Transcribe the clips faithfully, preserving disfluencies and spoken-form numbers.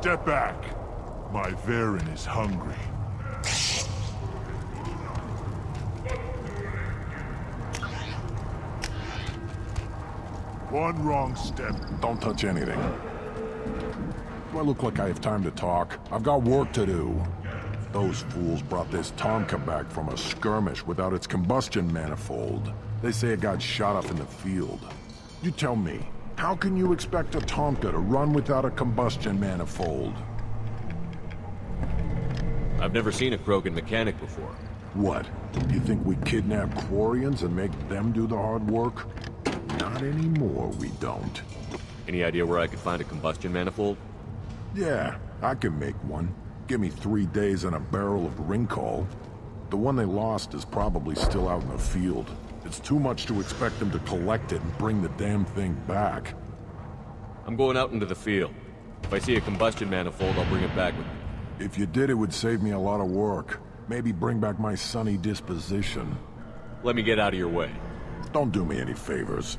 Step back. My Varin is hungry. One wrong step. Don't touch anything. Do I look like I have time to talk? I've got work to do. Those fools brought this Tomkah back from a skirmish without its combustion manifold. They say it got shot up in the field. You tell me, how can you expect a Tomkah to run without a combustion manifold? I've never seen a Krogan mechanic before. What? You think we kidnap Quarians and make them do the hard work? Not anymore, we don't. Any idea where I could find a combustion manifold? Yeah, I can make one. Give me three days and a barrel of ringol. The one they lost is probably still out in the field. It's too much to expect them to collect it and bring the damn thing back. I'm going out into the field. If I see a combustion manifold, I'll bring it back with me. If you did, it would save me a lot of work. Maybe bring back my sunny disposition. Let me get out of your way. Don't do me any favors.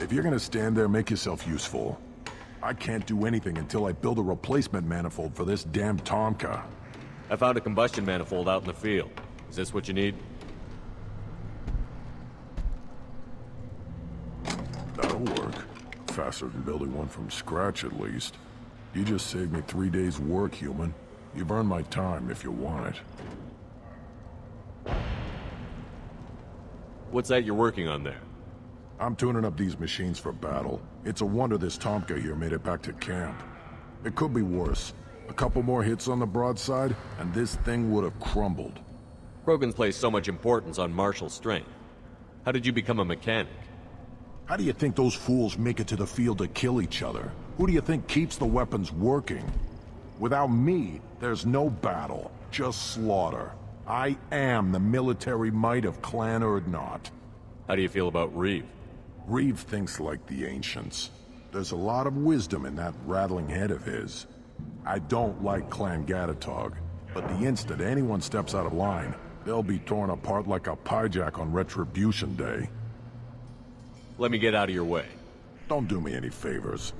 If you're gonna stand there, make yourself useful. I can't do anything until I build a replacement manifold for this damn Tomkah. I found a combustion manifold out in the field. Is this what you need? That'll work. Faster than building one from scratch, at least. You just saved me three days' work, human. You've earned my time if you want it. What's that you're working on there? I'm tuning up these machines for battle. It's a wonder this Tomkah here made it back to camp. It could be worse. A couple more hits on the broadside, and this thing would have crumbled. Krogan plays so much importance on martial strength. How did you become a mechanic? How do you think those fools make it to the field to kill each other? Who do you think keeps the weapons working? Without me, there's no battle, just slaughter. I am the military might of Clan Urdnot. How do you feel about Reeve? Reeve thinks like the ancients. There's a lot of wisdom in that rattling head of his. I don't like Clan Gatatog, but the instant anyone steps out of line, they'll be torn apart like a piejack on Retribution Day. Let me get out of your way. Don't do me any favors.